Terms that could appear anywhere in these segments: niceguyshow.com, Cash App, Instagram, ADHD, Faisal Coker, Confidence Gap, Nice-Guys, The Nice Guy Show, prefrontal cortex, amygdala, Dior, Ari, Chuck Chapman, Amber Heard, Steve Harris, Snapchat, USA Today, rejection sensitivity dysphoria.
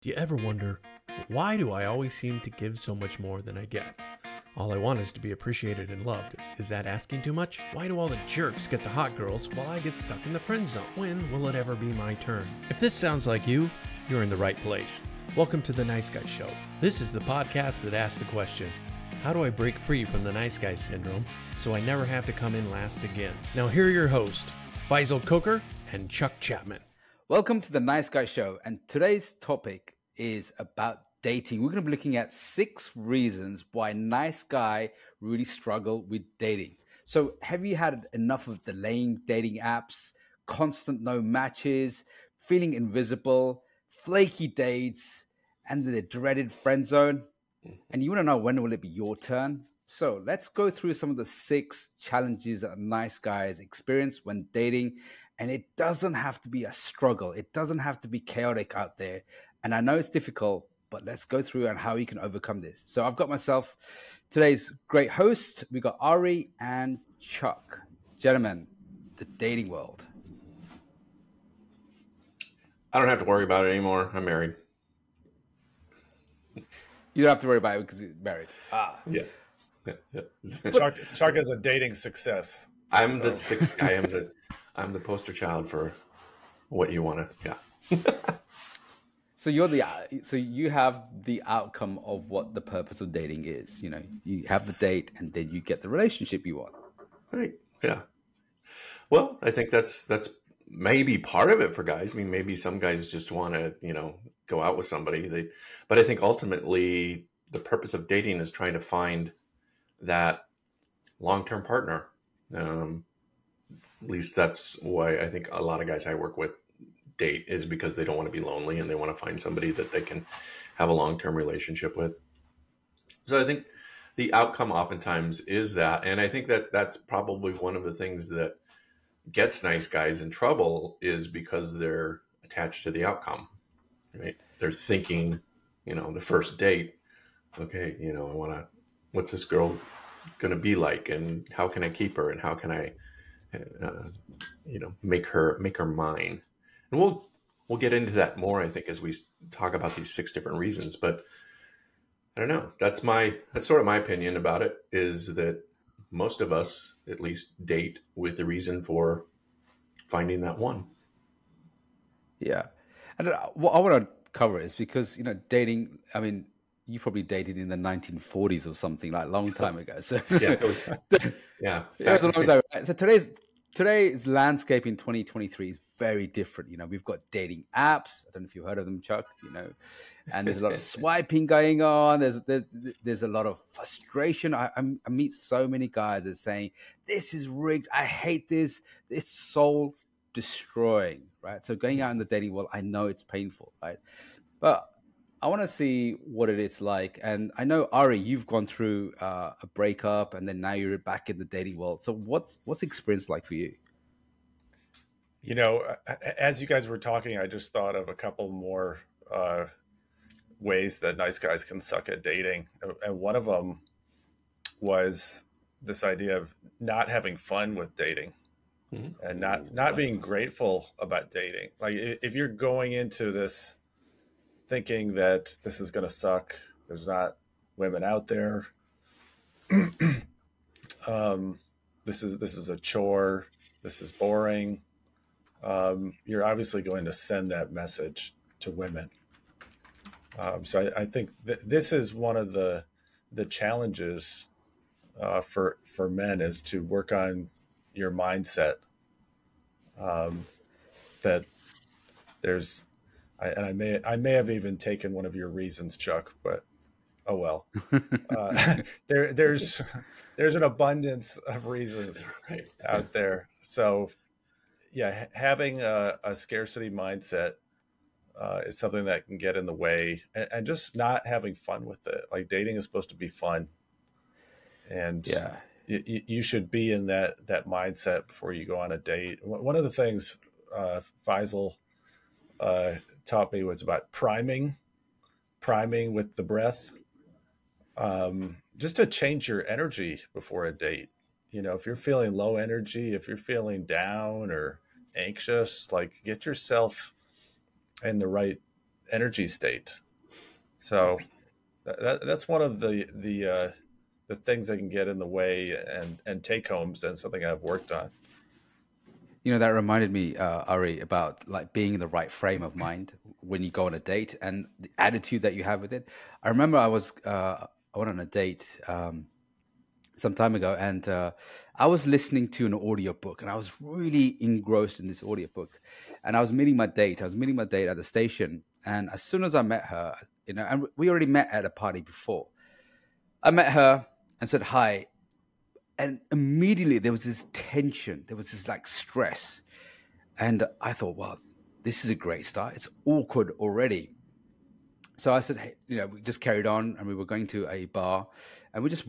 Do you ever wonder, why do I always seem to give so much more than I get? All I want is to be appreciated and loved. Is that asking too much? Why do all the jerks get the hot girls while I get stuck in the friend zone? When will it ever be my turn? If this sounds like you, you're in the right place. Welcome to The Nice Guy Show. This is the podcast that asks the question, how do I break free from the nice guy syndrome so I never have to come in last again? Now here are your hosts, Faisal Coker and Chuck Chapman. Welcome to The Nice Guy Show, and today's topic is about dating. We're going to be looking at 6 reasons why nice guys really struggle with dating. So have you had enough of the lame dating apps, constant no matches, feeling invisible, flaky dates, and the dreaded friend zone? And you want to know, when will it be your turn? So let's go through some of the 6 challenges that nice guys experience when dating. And it doesn't have to be a struggle. It doesn't have to be chaotic out there. And I know it's difficult, but let's go through and how you can overcome this. So I've got myself today's great host. We got Ari and Chuck. Gentlemen, the dating world. I don't have to worry about it anymore. I'm married. You don't have to worry about it because you're married. Ah, yeah. Chuck is a dating success. I'm the poster child for what you want to. Yeah. So you have the outcome of what the purpose of dating is. You know, you have the date, and then you get the relationship you want. Right. Yeah. Well, I think that's maybe part of it for guys. I mean, maybe some guys just want to, you know, go out with somebody. But I think ultimately the purpose of dating is trying to find that long-term partner. At least that's why I think a lot of guys I work with date, is because they don't want to be lonely and they want to find somebody that they can have a long-term relationship with. So I think the outcome oftentimes is that. And I think that that's probably one of the things that gets nice guys in trouble, is because they're attached to the outcome, right? They're thinking, you know, the first date, okay, you know, I want to, what's this girl going to be like, and how can I keep her, and how can I, you know, make her mine? And we'll get into that more, I think, as we talk about these 6 different reasons. But I don't know. That's sort of my opinion about it, is that most of us at least date with the reason for finding that one. Yeah, and what I want to cover is, because, you know, dating, I mean, you probably dated in the 1940s or something, like a long time ago. So yeah, it was a long time ago. So today's landscape in 2023 is very different. You know, we've got dating apps. I don't know if you've heard of them, Chuck. You know, and there's a lot of swiping going on. There's a lot of frustration. I meet so many guys that are saying, "This is rigged. I hate this. It's soul destroying." Right. So going out in the dating world, I know it's painful. Right, but I want to see what it's like. And I know, Ari, you've gone through a breakup, and then now you're back in the dating world. So what's the experience like for you? You know, as you guys were talking, I just thought of a couple more ways that nice guys can suck at dating. And one of them was this idea of not having fun with dating. Mm-hmm. And not being grateful about dating. Like, if you're going into this thinking that this is going to suck, there's not women out there, this is a chore, this is boring, you're obviously going to send that message to women. So I think this is one of the challenges for men, is to work on your mindset, that there's, I may have even taken one of your reasons, Chuck, but oh well. There's an abundance of reasons out there. So yeah, having a scarcity mindset is something that can get in the way, and just not having fun with it. Like, dating is supposed to be fun, and yeah, you should be in that mindset before you go on a date. One of the things Faisal taught me was about priming with the breath, just to change your energy before a date. You know, if you're feeling low energy, if you're feeling down or anxious, like, get yourself in the right energy state. So that's one of the things that can get in the way and take homes, and something I've worked on. You know, that reminded me, Ari, about like being in the right frame of mind when you go on a date and the attitude that you have with it. I remember I went on a date some time ago, and I was listening to an audiobook, and I was really engrossed in this audiobook, and I was meeting my date. I was meeting my date at the station. And as soon as I met her, you know, and we already met at a party before, I met her and said hi, and immediately there was this tension, there was this like stress, and I thought, wow, this is a great start. It's awkward already. So I said, hey, you know, we just carried on, and we were going to a bar, and we just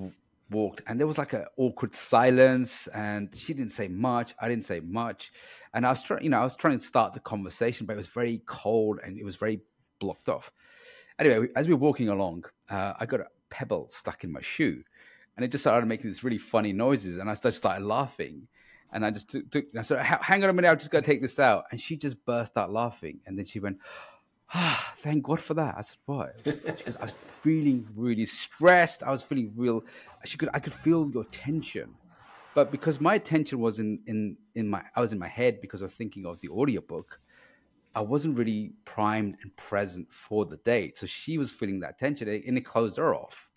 walked, and there was like an awkward silence, and she didn't say much, I didn't say much, and I was trying, you know, I was trying to start the conversation, but it was very cold and it was very blocked off. Anyway, as we were walking along, I got a pebble stuck in my shoe, and it just started making these really funny noises, and I just started laughing, and I just I said, hang on a minute, I've just got to take this out, and she just burst out laughing, and then she went, ah, thank God for that. I said, what? She goes, I was feeling really stressed. I was feeling real. I could feel your tension, but because my tension was I was in my head because of thinking of the audiobook, I wasn't really primed and present for the date. So she was feeling that tension, and it closed her off.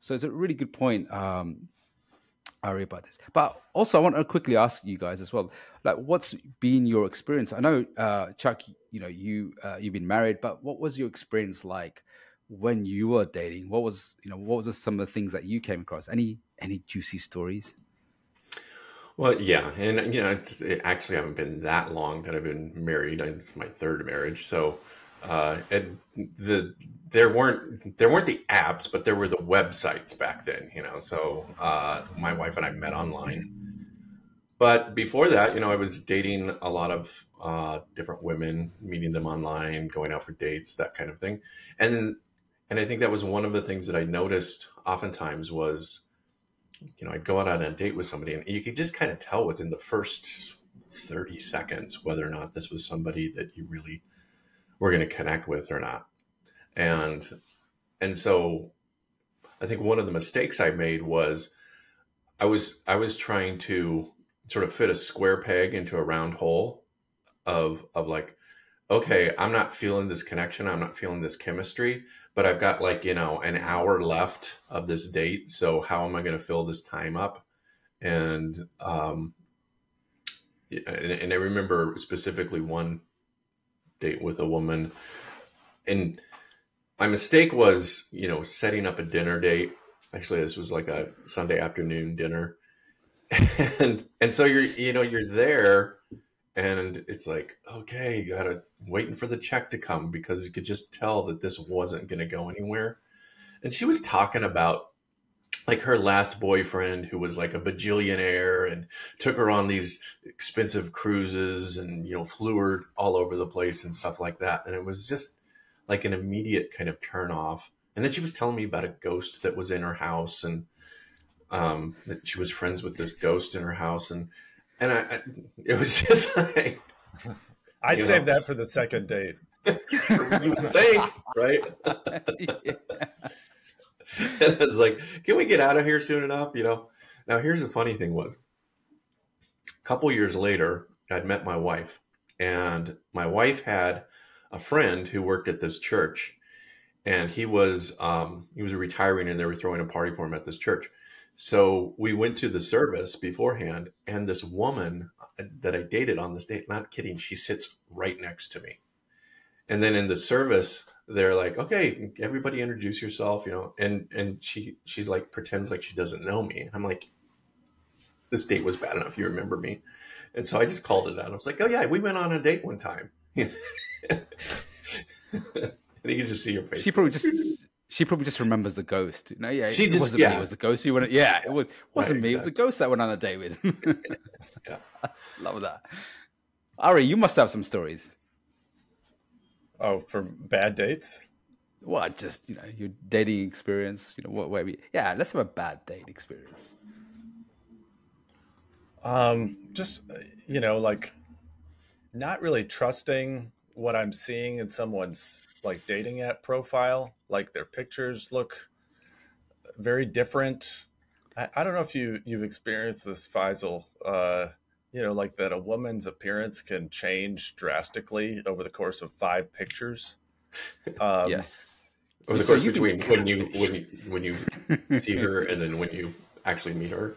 So it's a really good point, Ari, about this. But also, I want to quickly ask you guys as well, like, what's been your experience? I know, Chuck, you know, you've been married, but what was your experience like when you were dating? What was, you know, what was some of the things that you came across? Any juicy stories? Well, yeah, and you know, it actually haven't been that long that I've been married. It's my third marriage, so there weren't the apps, but there were the websites back then, you know. So my wife and I met online, but before that, you know, I was dating a lot of different women, meeting them online, going out for dates, that kind of thing, and I think that was one of the things that I noticed oftentimes was, you know, I'd go out on a date with somebody, and you could just kind of tell within the first 30 seconds whether or not this was somebody that you really were going to connect with or not. And so I think one of the mistakes I made was I was trying to sort of fit a square peg into a round hole of like, okay, I'm not feeling this connection. I'm not feeling this chemistry, but I've got like, you know, an hour left of this date. So how am I going to fill this time up? And I remember specifically one date with a woman, and my mistake was, you know, setting up a dinner date. Actually, this was like a Sunday afternoon dinner. And so you're there, and it's like, okay, you gotta waiting for the check to come, because you could just tell that this wasn't going to go anywhere. And she was talking about like her last boyfriend, who was like a bajillionaire and took her on these expensive cruises and, you know, flew her all over the place and stuff like that. And it was just like an immediate kind of turn off. And then she was telling me about a ghost that was in her house, and that she was friends with this ghost in her house. And it was just like, I saved that for the second date. You think, right? Yeah. And I was like, can we get out of here soon enough? You know, now here's the funny thing was, a couple years later, I'd met my wife, and my wife had a friend who worked at this church, and he was retiring, and they were throwing a party for him at this church. So we went to the service beforehand, and this woman that I dated on this date, not kidding, she sits right next to me. And then in the service, they're like, okay, everybody introduce yourself, you know, and she's like, pretends like she doesn't know me. And I'm like, this date was bad enough, you remember me. And so I just called it out. I was like, oh yeah, we went on a date one time. And you can just see her face. She probably just remembers the ghost. No, yeah, it wasn't me. It was the ghost you went. Yeah, it wasn't me. Exactly. It was the ghost that went on a date with. Yeah, love that. Ari, you must have some stories. Oh, for bad dates? Well, just, you know, your dating experience. You know, whatever. Yeah, let's have a bad date experience. Just, you know, like, not really trusting what I'm seeing in someone's like dating app profile, like their pictures look very different. I don't know if you've experienced this, Faisal, you know, like that a woman's appearance can change drastically over the course of 5 pictures. Yes. Over the course between when you see her and then when you actually meet her.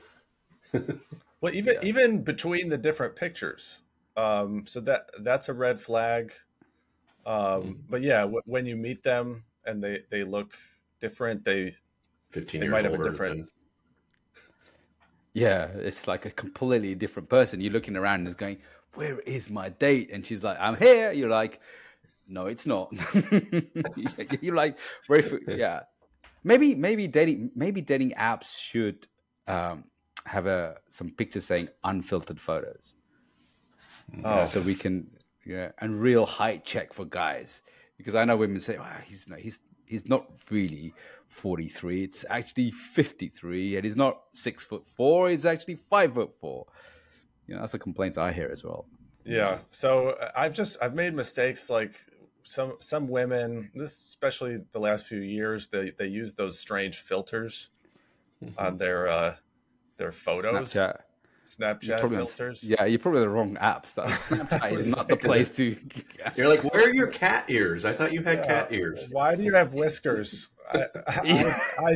Well, even between the different pictures. So that's a red flag. But yeah, when you meet them and they look different, they 15 years might have older a different. Yeah, it's like a completely different person. You're looking around and it's going, where is my date? And she's like, I'm here. You're like, no, it's not. You're like, yeah. Maybe dating apps should have some pictures saying unfiltered photos. So we can, and real height check for guys, because I know women say, oh, he's not really 43. It's actually 53, and he's not 6'4". He's actually 5'4". You know, that's a complaint I hear as well. Yeah. So I've made mistakes, like some women, especially the last few years, they use those strange filters on their photos. Snapchat filters. Yeah, you're probably the wrong apps. Snapchat is not the place to. You're like, where are your cat ears? I thought you had cat ears. Why do you have whiskers? I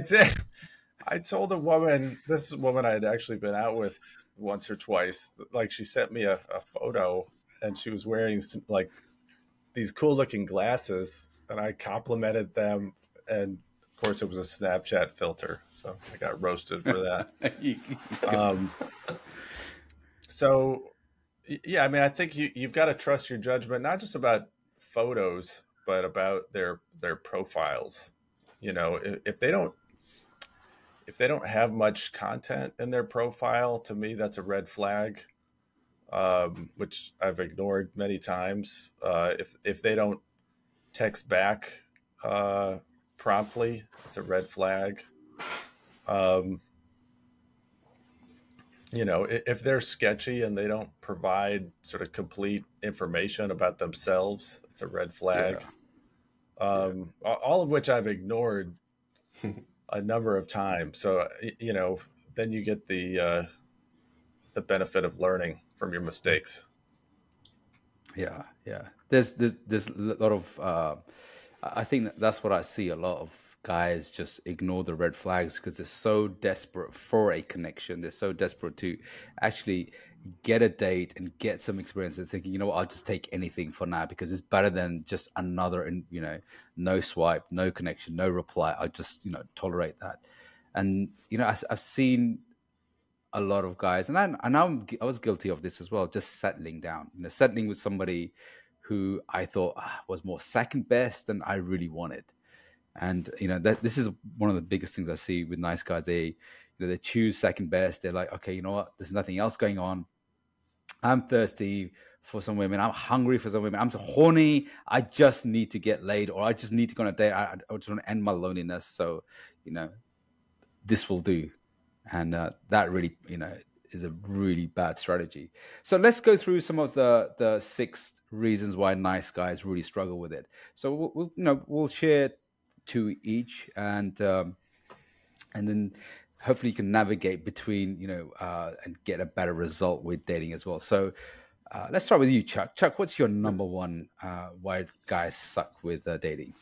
told a woman, this woman I had actually been out with once or twice, like she sent me a photo and she was wearing like these cool looking glasses, and I complimented them, and of course it was a Snapchat filter. So I got roasted for that. So, yeah, I mean, I think you've got to trust your judgment, not just about photos, but about their profiles. You know, if they don't have much content in their profile, to me, that's a red flag, which I've ignored many times. If they don't text back promptly, it's a red flag. You know, if they're sketchy and they don't provide sort of complete information about themselves, it's a red flag. Yeah. All of which I've ignored a number of times. So, you know, then you get the benefit of learning from your mistakes. Yeah. Yeah. There's a lot of, I think that's what I see. A lot of guys just ignore the red flags because they're so desperate for a connection. They're so desperate to actually get a date and get some experience. They're thinking, you know what, I'll just take anything for now because it's better than just another, and you know, no swipe, no connection, no reply. I'll just, you know, tolerate that. And, you know, I've seen a lot of guys, and I was guilty of this as well, just settling down, you know, settling with somebody who I thought was more second best than I really wanted. And, you know, this is one of the biggest things I see with nice guys. They choose second best. They're like, okay, you know what? There's nothing else going on. I'm thirsty for some women. I'm hungry for some women. I'm so horny. I just need to get laid, or I just need to go on a date. I just want to end my loneliness. So, you know, this will do. And that really, you know, is a really bad strategy. So let's go through some of the 6 reasons why nice guys really struggle with it. So we'll share 2 each, and then hopefully you can navigate between, you know, and get a better result with dating as well. So let's start with you, Chuck. Chuck, what's your number one why guys suck with dating?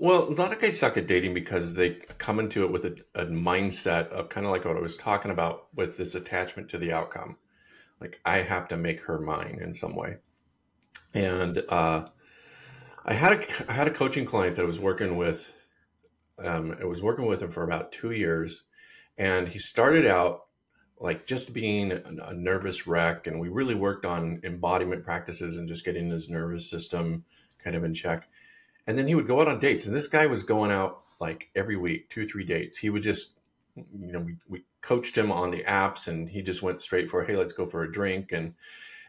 Well, a lot of guys suck at dating because they come into it with a mindset of kind of like what I was talking about with this attachment to the outcome. Like, I have to make her mine in some way. And I had a coaching client that I was working with. I was working with him for about 2 years, and he started out like just being a nervous wreck. And we really worked on embodiment practices and just getting his nervous system kind of in check. And then he would go out on dates, and this guy was going out like every week, 2-3 dates. He would just, you know, we coached him on the apps, and he just went straight for, hey, let's go for a drink. And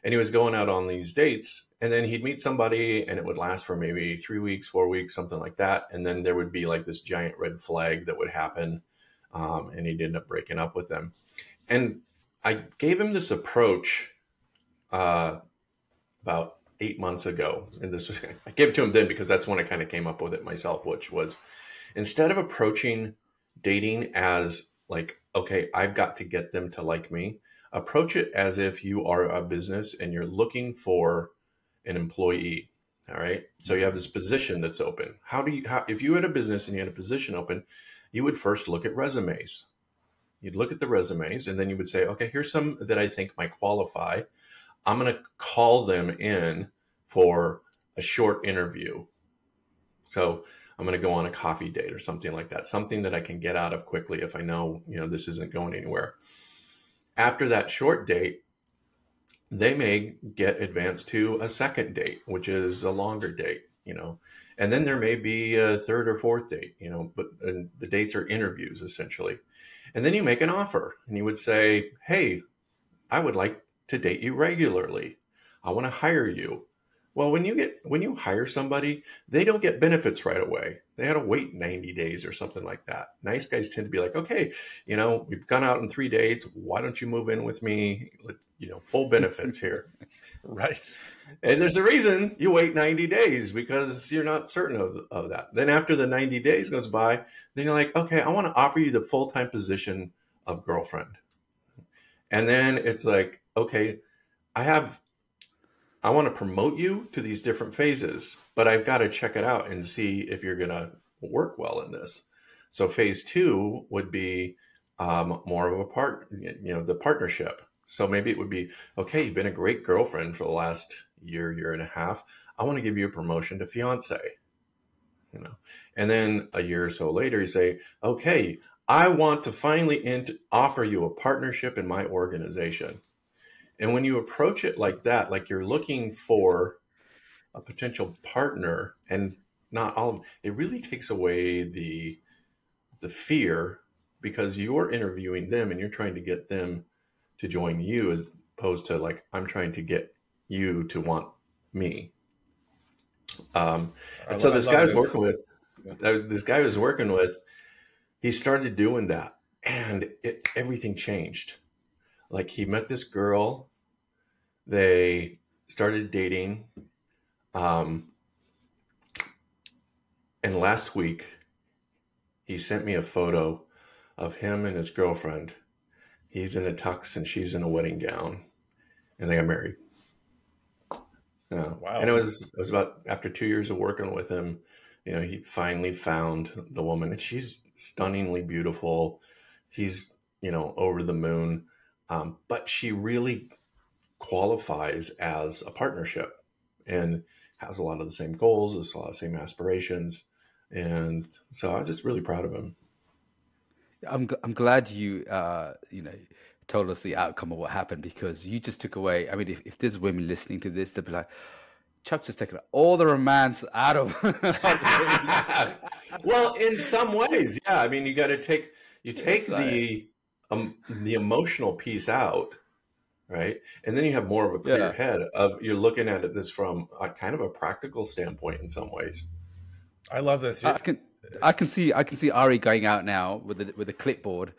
he was going out on these dates, and then he'd meet somebody, and it would last for maybe 3 weeks, 4 weeks, something like that. And then there would be like this giant red flag that would happen. And he'd end up breaking up with them. And I gave him this approach about 8 months ago. And this was, I gave it to him then because that's when I kind of came up with it myself, which was instead of approaching dating as like, okay, I've got to get them to like me, approach it as if you are a business and you're looking for an employee. All right. So you have this position that's open. If you had a business and you had a position open, you would first look at resumes. You'd look at the resumes and then you would say, okay, here's some that I think might qualify. I'm going to call them in for a short interview. So I'm going to go on a coffee date or something like that. Something that I can get out of quickly if I know, you know, this isn't going anywhere. After that short date, they may get advanced to a second date, which is a longer date, you know, and then there may be a third or fourth date, you know, but and the dates are interviews essentially. And then you make an offer and you would say, hey, I would like to date you regularly. I want to hire you. Well, when you hire somebody, they don't get benefits right away. They had to wait 90 days or something like that. Nice guys tend to be like, okay, you know, we've gone out on 3 dates. Why don't you move in with me? You know, full benefits here. Right. And there's a reason you wait 90 days because you're not certain of that. Then after the 90 days goes by, then you're like, okay, I want to offer you the full-time position of girlfriend. And then it's like, okay, I want to promote you to these different phases, but I've got to check it out and see if you're going to work well in this. So phase 2 would be more of a the partnership. So maybe it would be, okay, you've been a great girlfriend for the last year and a half. I want to give you a promotion to fiance, you know, and then a year or so later you say, okay, I want to finally offer you a partnership in my organization. And when you approach it like that, like you're looking for a potential partner and not all of them, it really takes away the fear because you're interviewing them and you're trying to get them to join you as opposed to like, I'm trying to get you to want me. And so this guy I was working with, he started doing that and everything changed. Like he met this girl, they started dating, and last week he sent me a photo of him and his girlfriend. He's in a tux and she's in a wedding gown, and they got married. Wow! And it was about after 2 years of working with him, you know, he finally found the woman, and she's stunningly beautiful. He's, you know, over the moon. But she really qualifies as a partnership and has a lot of the same goals, has a lot of the same aspirations. And so I'm just really proud of him. I'm glad you, you know, told us the outcome of what happened because you just took away. I mean, if there's women listening to this, they'll be like, Chuck's just taken all the romance out of. Well, in some ways, yeah. I mean, you take the emotional piece out, right? And then you have more of a clear head of you're looking at this from a kind of a practical standpoint in some ways. I love this. I can see Ari going out now with a clipboard,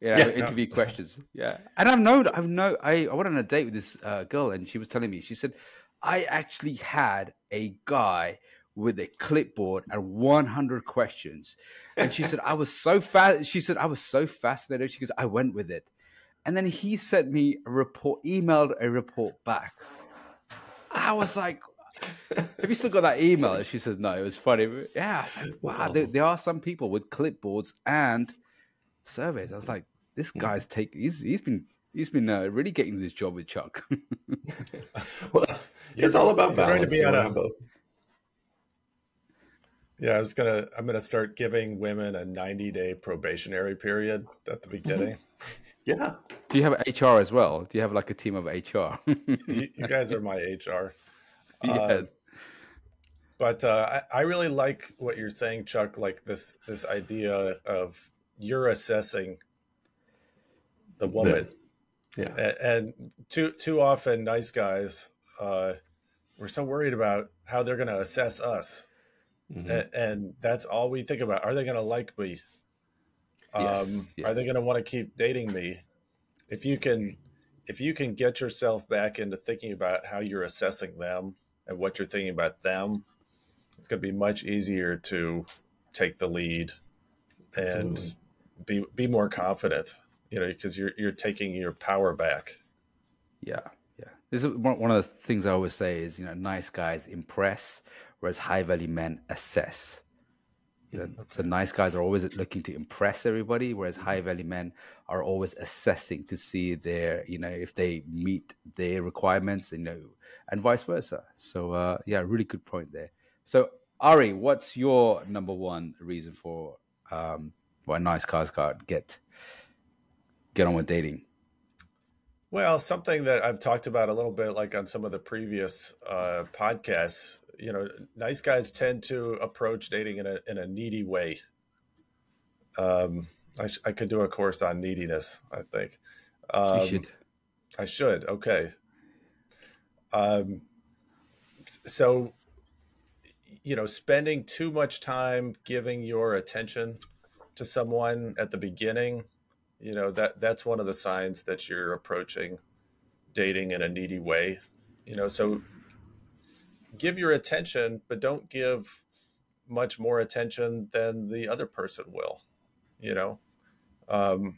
you know, interview questions. Yeah, and I went on a date with this girl, and she was telling me. She said, I actually had a guy with a clipboard and 100 questions. And she said, I was so fascinated. She goes, I went with it. And then he sent me a report, emailed a report back. I was like, have you still got that email? And she said, no, it was funny. But yeah. I was like, wow, there are some people with clipboards and surveys. I was like, this guy's he's been really getting this job with Chuck. Well, it's all about balance. Yeah, I'm gonna start giving women a 90-day probationary period at the beginning. Yeah. Do you have HR as well? Do you have like a team of HR? You guys are my HR. Yeah. But I really like what you're saying, Chuck. Like this idea of you're assessing the woman. Yeah. And too often, nice guys, we're so worried about how they're gonna assess us. Mm-hmm. And that's all we think about. Are they going to like me? Yes. Are they going to want to keep dating me? If you can get yourself back into thinking about how you're assessing them and what you're thinking about them, it's going to be much easier to take the lead and Absolutely. be more confident, you know, because you're taking your power back. Yeah. Yeah. This is one of the things I always say is, you know, nice guys impress, whereas high value men assess. You know, so nice guys are always looking to impress everybody, whereas high value men are always assessing to see their, you know, if they meet their requirements, you know, and vice versa. So, yeah, really good point there. So, Ari, what's your number one reason for why nice guys can't get on with dating? Well, something that I've talked about a little bit, like on some of the previous podcasts. You know, nice guys tend to approach dating in a needy way. I could do a course on neediness, I think. You should. I should. Okay. So, you know, spending too much time giving your attention to someone at the beginning, you know, that's one of the signs that you're approaching dating in a needy way. You know, so give your attention, but don't give much more attention than the other person will, you know.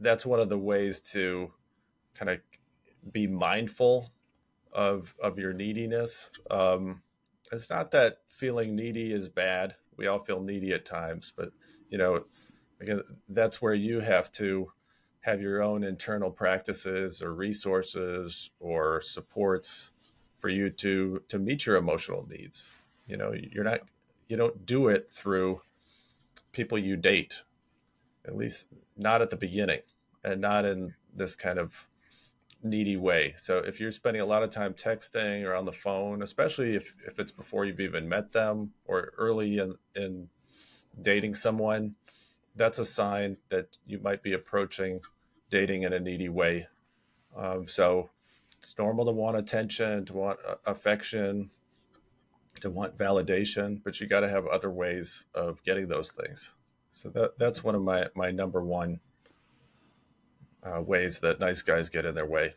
That's one of the ways to kind of be mindful of your neediness. It's not that feeling needy is bad. We all feel needy at times, but, you know, again, that's where you have to have your own internal practices or resources or supports for you to meet your emotional needs. You know, you don't do it through people you date, at least not at the beginning and not in this kind of needy way. So if you're spending a lot of time texting or on the phone, especially if it's before you've even met them or early in dating someone, that's a sign that you might be approaching dating in a needy way. So it's normal to want attention, to want affection, to want validation, but you got to have other ways of getting those things. So that's one of my number one ways that nice guys get in their way.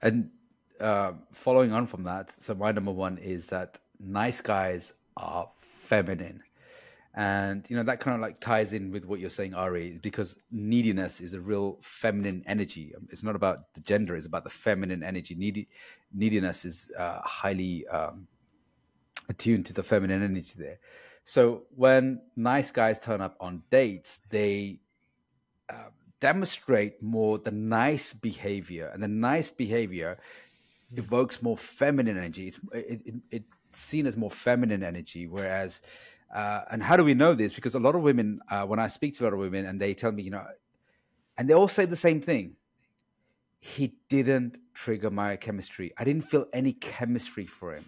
And following on from that, so my number one is that nice guys are feminine. And, you know, that kind of like ties in with what you're saying, Ari, because neediness is a real feminine energy. It's not about the gender. It's about the feminine energy. Neediness is highly attuned to the feminine energy there. So when nice guys turn up on dates, they demonstrate more the nice behavior. And the nice behavior evokes more feminine energy. It's seen as more feminine energy, whereas... and how do we know this? Because a lot of women, when I speak to a lot of women and they tell me, you know, and they all say the same thing. He didn't trigger my chemistry. I didn't feel any chemistry for him.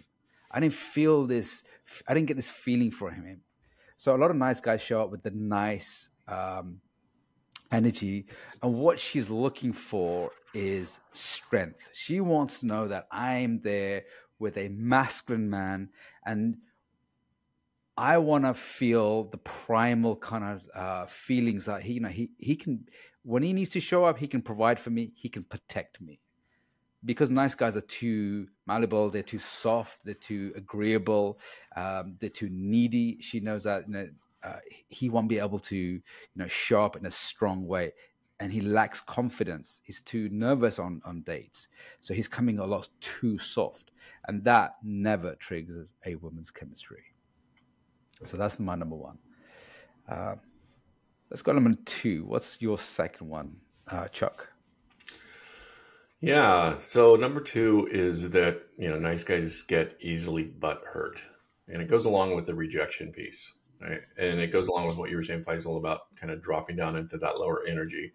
I didn't get this feeling for him. So a lot of nice guys show up with the nice energy. And what she's looking for is strength. She wants to know that I'm there with a masculine man, and I want to feel the primal kind of feelings that he can, when he needs to show up, he can provide for me, he can protect me. Because nice guys are too malleable, they're too soft, they're too agreeable, they're too needy. She knows that, you know, he won't be able to, you know, show up in a strong way, and he lacks confidence. He's too nervous on dates, so he's coming a lot too soft, and that never triggers a woman's chemistry. So that's my number one. Let's go to number two. What's your second one, Chuck? Yeah. So number two is that, you know, nice guys get easily butt hurt, and it goes along with the rejection piece, right? And it goes along with what you were saying, Faisal, about kind of dropping down into that lower energy.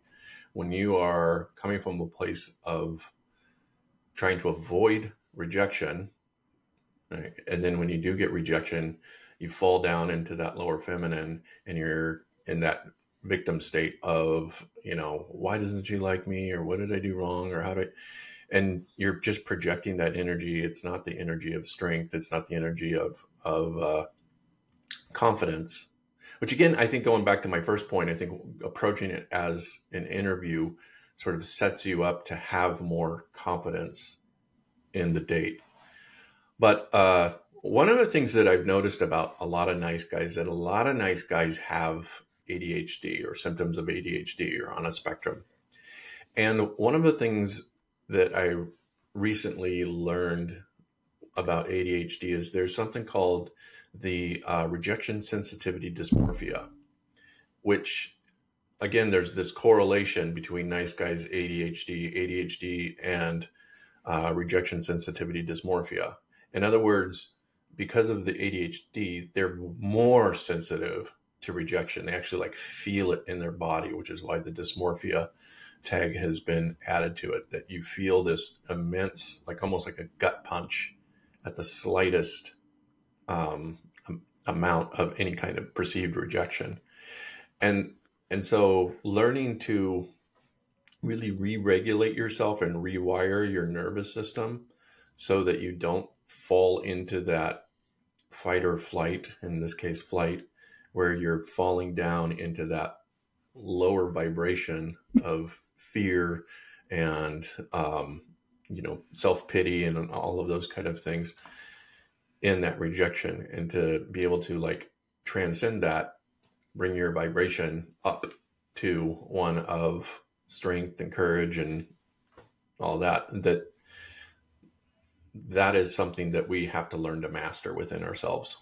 When you are coming from a place of trying to avoid rejection, right? And then when you do get rejection, you fall down into that lower feminine, and you're in that victim state of, you know, why doesn't she like me, or what did I do wrong, or how do I, and you're just projecting that energy. It's not the energy of strength. It's not the energy of confidence, which again, I think going back to my first point, I think approaching it as an interview sort of sets you up to have more confidence in the date. But one of the things that I've noticed about a lot of nice guys, that a lot of nice guys have ADHD or symptoms of ADHD or on a spectrum. And one of the things that I recently learned about ADHD is there's something called the rejection sensitivity dysphoria, which, again, there's this correlation between nice guys, ADHD, and rejection sensitivity dysphoria. In other words, because of the ADHD, they're more sensitive to rejection. They actually like feel it in their body, which is why the dysphoria tag has been added to it, that you feel this immense, like almost like a gut punch at the slightest amount of any kind of perceived rejection. And so learning to really re-regulate yourself and rewire your nervous system so that you don't fall into that fight or flight, in this case flight, where you're falling down into that lower vibration of fear and, you know, self-pity and all of those kind of things in that rejection, and to be able to like transcend that, bring your vibration up to one of strength and courage and all that, that is something that we have to learn to master within ourselves.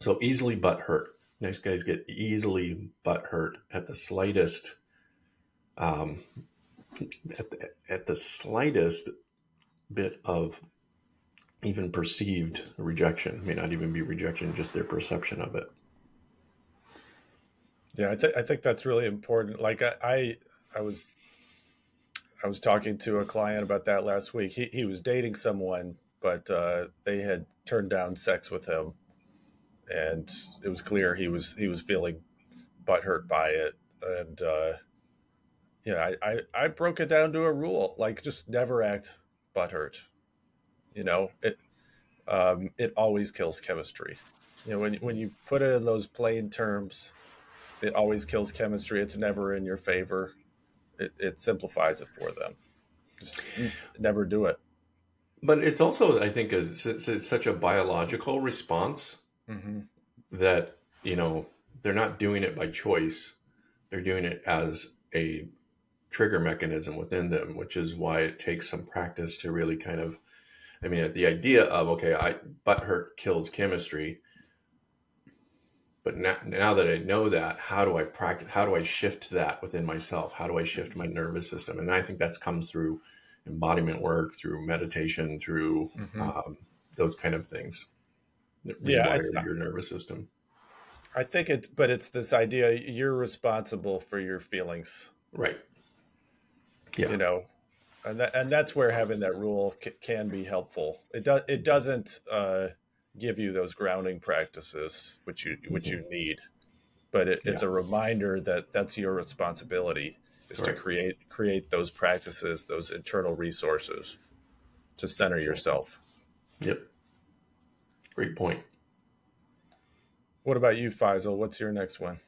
So easily butt hurt. Nice guys get easily butt hurt at the slightest, at the slightest bit of even perceived rejection. It may not even be rejection, just their perception of it. Yeah, I think that's really important. Like I was talking to a client about that last week. He was dating someone, but they had turned down sex with him, and it was clear he was feeling butthurt by it. And yeah, I broke it down to a rule, like just never act butthurt. You know, it always kills chemistry. You know, when you put it in those plain terms, it always kills chemistry. It's never in your favor. It simplifies it for them. Just never do it. But it's also, I think, it's such a biological response that, you know, they're not doing it by choice. They're doing it as a trigger mechanism within them, which is why it takes some practice to really kind of, I mean, the idea of, okay, butthurt kills chemistry. But now that I know that, how do I practice? How do I shift that within myself? How do I shift my nervous system? And I think that comes through embodiment work, through meditation, through those kind of things that rewire your nervous system. I think it, but it's this idea: you're responsible for your feelings, right? Yeah, you know, and that's where having that rule can be helpful. It doesn't. Give you those grounding practices, which you need, but it's a reminder that that's your responsibility, is to create those practices, those internal resources to center yourself. Yep. Great point. What about you, Faisal? What's your next one?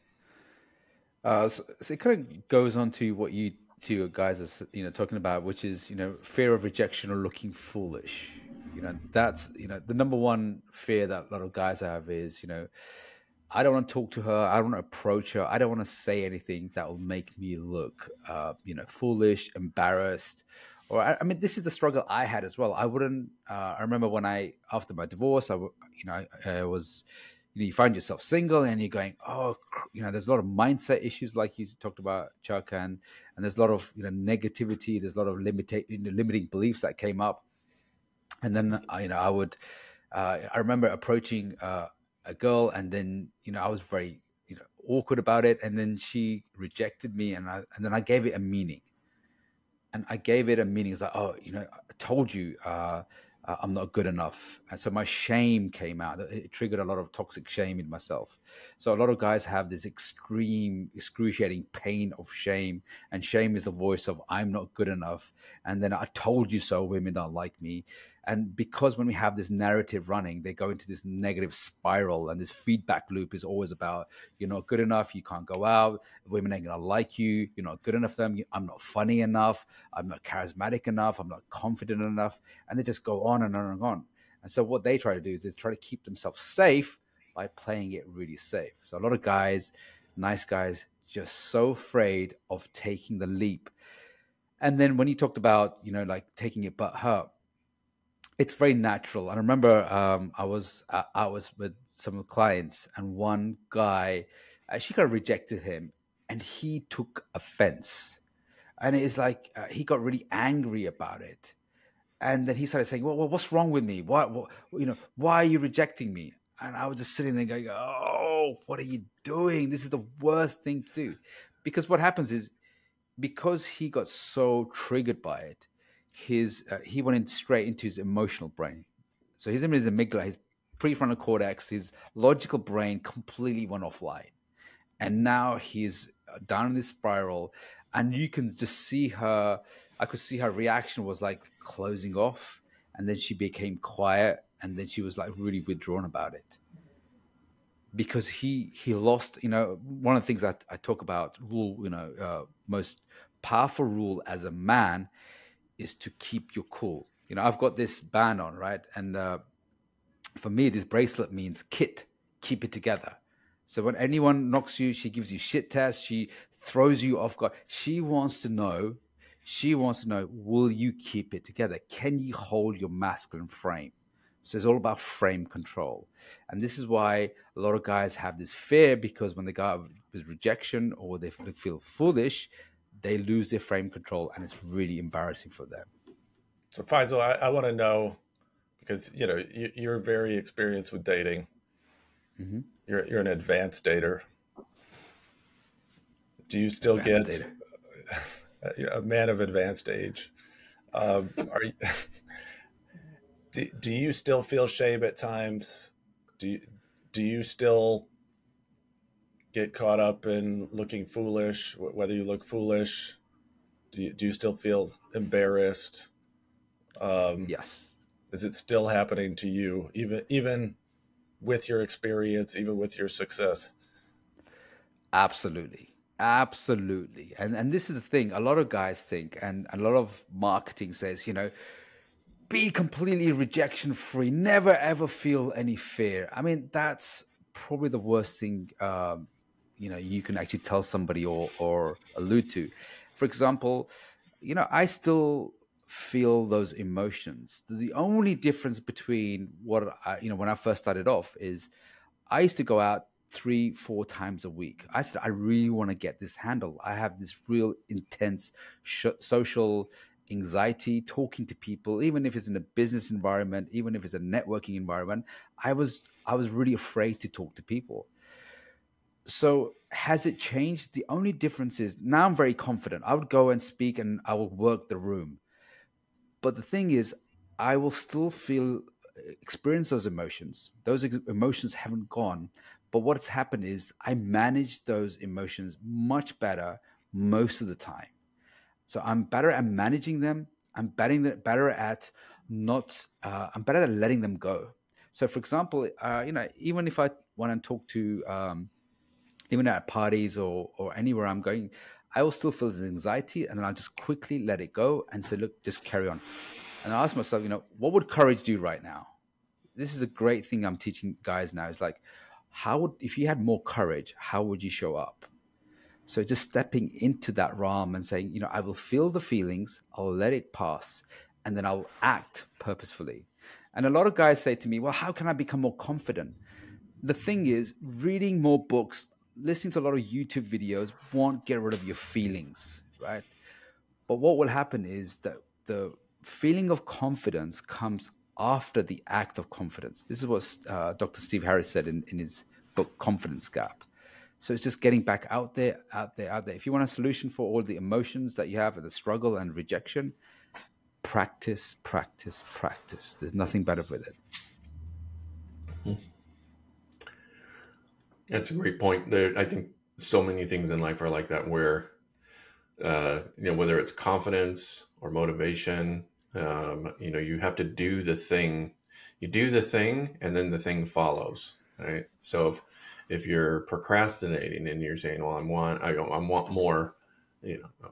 So it kind of goes on to what you two guys are, you know, talking about, which is, you know, fear of rejection or looking foolish. You know, that's, you know, the number one fear that a lot of guys have is, you know, I don't want to talk to her. I don't want to approach her. I don't want to say anything that will make me look, you know, foolish, embarrassed. Or, I mean, this is the struggle I had as well. I wouldn't, I remember when after my divorce, you find yourself single and you're going, oh, you know, there's a lot of mindset issues like you talked about, Chuck, and there's a lot of, you know, negativity. There's a lot of limiting beliefs that came up. And then, you know, I remember approaching a girl, and then, you know, I was very, you know, awkward about it. And then she rejected me, and then I gave it a meaning. And I gave it a meaning. It's like, oh, you know, I told you I'm not good enough. And so my shame came out. It triggered a lot of toxic shame in myself. So a lot of guys have this extreme, excruciating pain of shame. And shame is the voice of I'm not good enough. And then I told you so, women don't like me. And because when we have this narrative running, they go into this negative spiral, and this feedback loop is always about, you're not good enough, you can't go out, women ain't gonna like you, you're not good enough for them, I'm not funny enough, I'm not charismatic enough, I'm not confident enough. And they just go on and on and on. And so what they try to do is they try to keep themselves safe by playing it really safe. So a lot of guys, nice guys, just so afraid of taking the leap. And then when you talked about, you know, like taking it but hurt, it's very natural. And I remember I was with some clients, and one guy, she kind of rejected him, and he took offense. And it's like, he got really angry about it. And then he started saying, well, what's wrong with me? Why are you rejecting me? And I was just sitting there going, oh, what are you doing? This is the worst thing to do. Because what happens is, because he got so triggered by it, he went in straight into his emotional brain. So his amygdala, his prefrontal cortex, his logical brain completely went offline. And now he's down in this spiral, and you can just see her. I could see her reaction was like closing off, and then she became quiet, and then she was like really withdrawn about it. Because he lost, you know, one of the things I talk about, rule, you know, most powerful rule as a man is to keep your cool. You know, I've got this band on, right? And for me, this bracelet means KIT, keep it together. So when anyone knocks you, she gives you shit tests, she throws you off guard. She wants to know, will you keep it together? Can you hold your masculine frame? So it's all about frame control. And this is why a lot of guys have this fear, because when they go out with rejection or they feel foolish, they lose their frame control, and it's really embarrassing for them. So Faisal, I want to know, because you know, you're very experienced with dating. Mm-hmm. You're an advanced dater. Do you still advanced get a man of advanced age? Do you still feel shame at times? Do you still get caught up in looking foolish, whether you look foolish? Do you still feel embarrassed? Yes. Is it still happening to you, even with your experience, even with your success? Absolutely. Absolutely. And this is the thing. A lot of guys think, and a lot of marketing says, you know, be completely rejection free, never ever feel any fear. I mean, that's probably the worst thing you know, you can actually tell somebody or allude to. For example, you know, I still feel those emotions. The only difference between what I, you know, when I first started off is I used to go out 3-4 times a week. I said, I really want to get this handle. I have this real intense social anxiety, talking to people, even if it's in a business environment, even if it's a networking environment. I was really afraid to talk to people. So has it changed? The only difference is now I'm very confident. I would go and speak, and I will work the room. But the thing is, I will still experience those emotions. Those emotions haven't gone. But what's happened is I manage those emotions much better most of the time. So I'm better at managing them. I'm better at letting them go. So for example, you know, even if I want to talk to, even at parties or anywhere I'm going, I will still feel this anxiety, and then I'll just quickly let it go and say, look, just carry on. And I ask myself, you know, what would courage do right now? This is a great thing I'm teaching guys now. It's like, if you had more courage, how would you show up? So just stepping into that realm and saying, you know, I will feel the feelings, I'll let it pass, and then I'll act purposefully. And a lot of guys say to me, well, how can I become more confident? The thing is, reading more books, listening to a lot of YouTube videos won't get rid of your feelings, right? But what will happen is that the feeling of confidence comes after the act of confidence. This is what Dr. Steve Harris said in his book, Confidence Gap. So it's just getting back out there, out there, out there. If you want a solution for all the emotions that you have and the struggle and rejection, practice, practice, practice. There's nothing better with it. That's a great point. I think so many things in life are like that, where, you know, whether it's confidence or motivation, You know, you have to do the thing. You do the thing, and then the thing follows, right? So if you're procrastinating and you're saying, "Well, I want more," you know,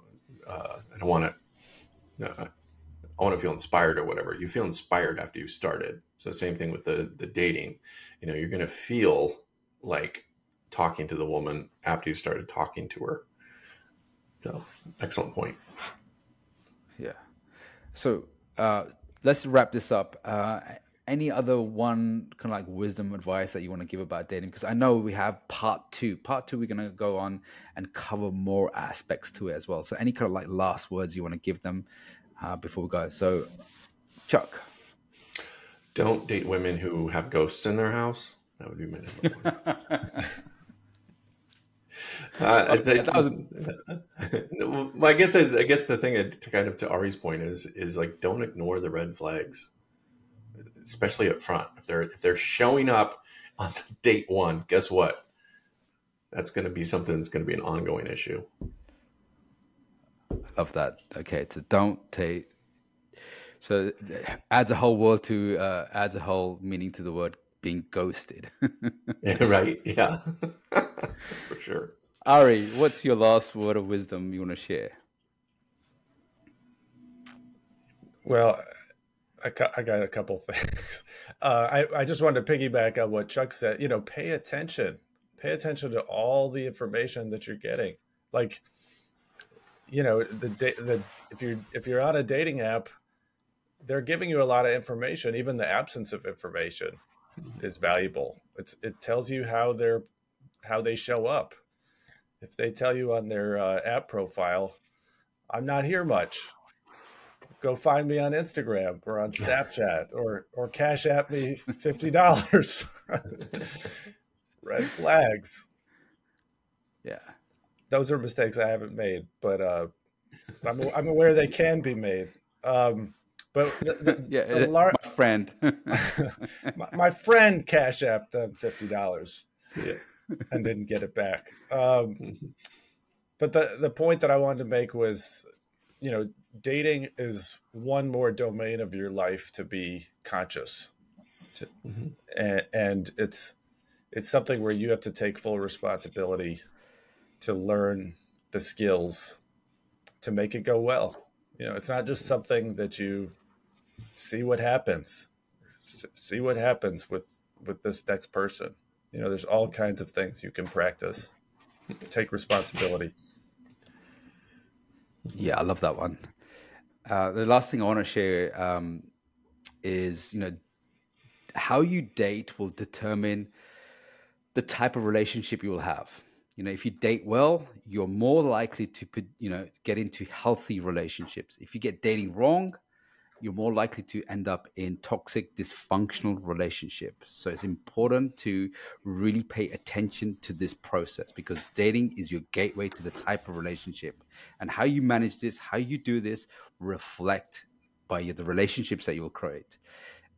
I want to feel inspired or whatever. You feel inspired after you started. So same thing with the dating. You know, you're going to feel like talking to the woman after you started talking to her. So excellent point. Yeah. So let's wrap this up. Any other one kind of like wisdom advice that you want to give about dating? Because I know we have part two. Part two, we're going to go on and cover more aspects to it as well. So any kind of like last words you want to give them before we go? So Chuck. Don't date women who have ghosts in their house. That would be my number one. Well, I guess the thing to kind of to Ari's point is like, don't ignore the red flags, especially up front. If they're showing up on date one, guess what? That's going to be something that's going to be an ongoing issue. I love that. Okay, so don't take. So adds a whole meaning to the word being ghosted. Right? Yeah. For sure. Ari, what's your last word of wisdom you want to share? Well, I got a couple things. I just wanted to piggyback on what Chuck said. You know, pay attention. Pay attention to all the information that you're getting. Like, you know, if you're on a dating app, they're giving you a lot of information. Even the absence of information is valuable. It tells you how they show up. If they tell you on their app profile, I'm not here much, go find me on Instagram or on Snapchat or cash app me $50. Red flags. Yeah. Those are mistakes I haven't made, but I'm aware they can be made. But my friend, my friend cash apped them $50. Yeah. And didn't get it back. But the point that I wanted to make was, you know, dating is one more domain of your life to be conscious. Mm-hmm. And it's something where you have to take full responsibility to learn the skills to make it go well. You know, it's not just something that you see what happens. See what happens with this next person. You know, there's all kinds of things you can practice. Take responsibility. Yeah, I love that one. The last thing I want to share is, you know, how you date will determine the type of relationship you will have. You know, if you date well, you're more likely to, you know, get into healthy relationships. If you get dating wrong, you're more likely to end up in toxic, dysfunctional relationships. So it's important to really pay attention to this process, because dating is your gateway to the type of relationship, and how you manage this, how you do this, reflect by the relationships that you will create.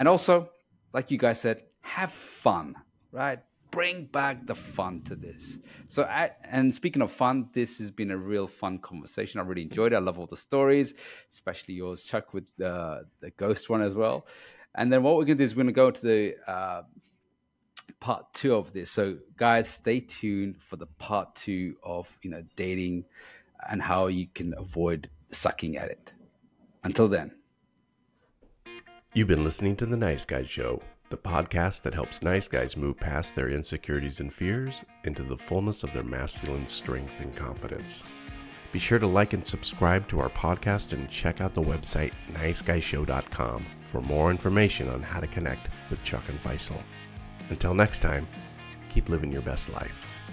And also, like you guys said, have fun, right? Bring back the fun to this. So, and speaking of fun, this has been a real fun conversation. I really enjoyed it. I love all the stories, especially yours, Chuck, with the ghost one as well. And then what we're going to do is we're going to go to the part two of this. So, guys, stay tuned for the part two of, you know, dating and how you can avoid sucking at it. Until then. You've been listening to The Nice Guy Show, the podcast that helps nice guys move past their insecurities and fears into the fullness of their masculine strength and confidence. Be sure to like and subscribe to our podcast and check out the website niceguyshow.com for more information on how to connect with Chuck and Faisal. Until next time, keep living your best life.